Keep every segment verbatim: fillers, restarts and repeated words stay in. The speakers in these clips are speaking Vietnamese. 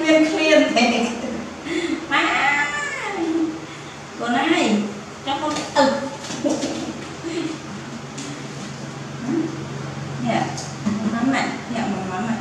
Khuyên khuyên thế. Má con này cho con tự. Dạ mắm mặn, dạ mắm mặn.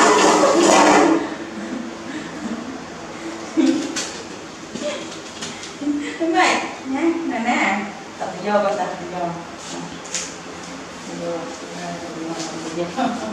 Hãy subscribe cho kênh Ghiền Mì Gõ để không bỏ lỡ những video hấp dẫn.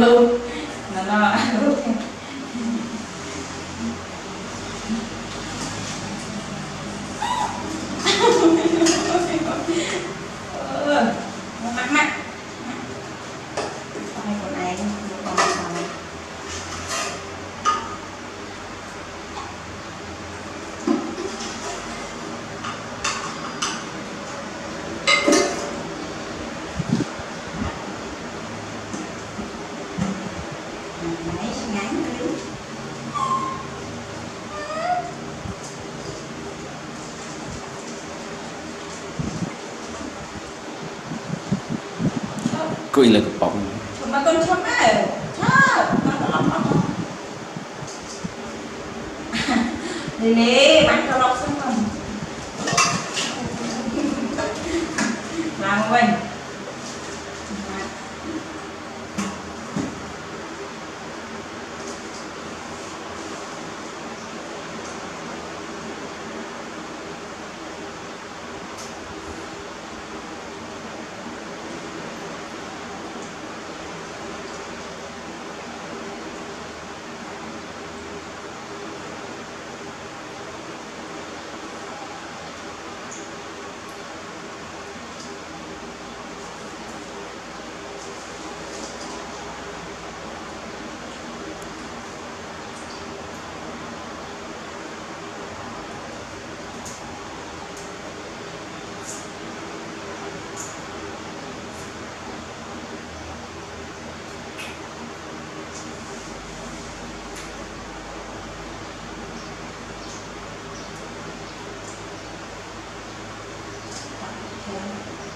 luôn luôn nó nó Quỳ lực bóng mà con chấm đấy chớp đi nè bạn cà lọc xong rồi làm quên Hãy subscribe cho kênh Ghiền Mì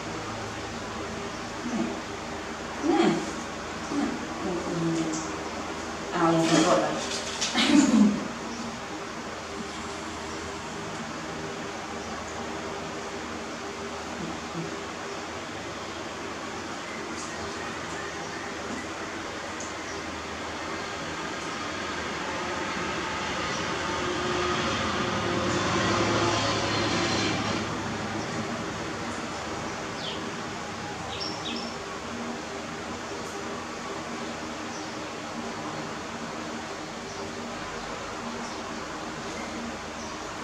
Gõ để không bỏ lỡ những video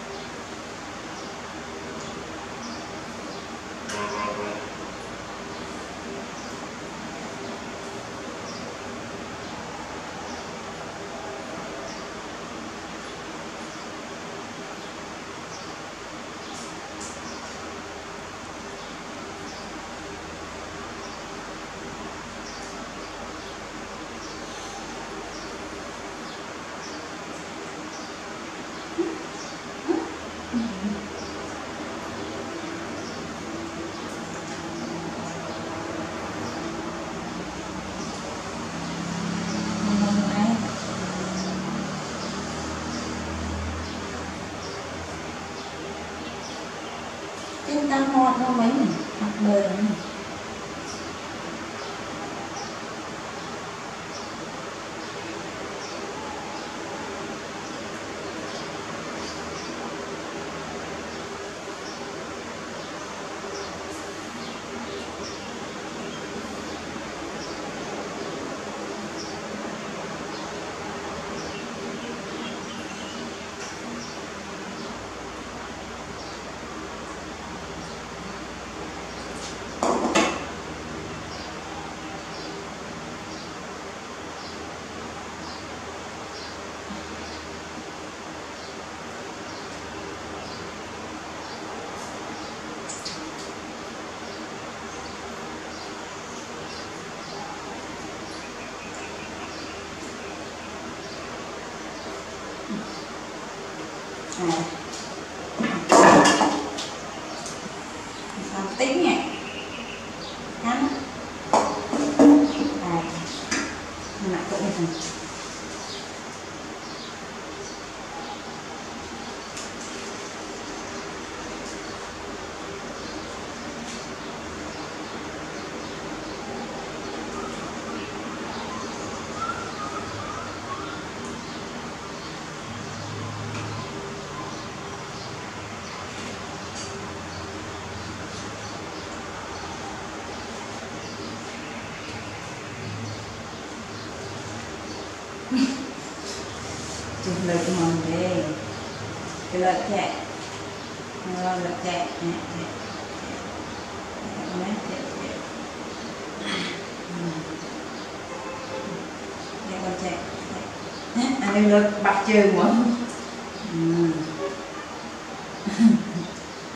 hấp dẫn. Đang hot nó mấy mình mặc đời đấy mình tính nhỉ nhắn à, mặt cũng Chụp lệch mòn về cái lợi chạy lợi chạy chạy chạy chạy con chạy anh em lợi bạc chơi quá.